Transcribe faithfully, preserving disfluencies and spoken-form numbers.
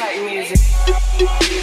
like music.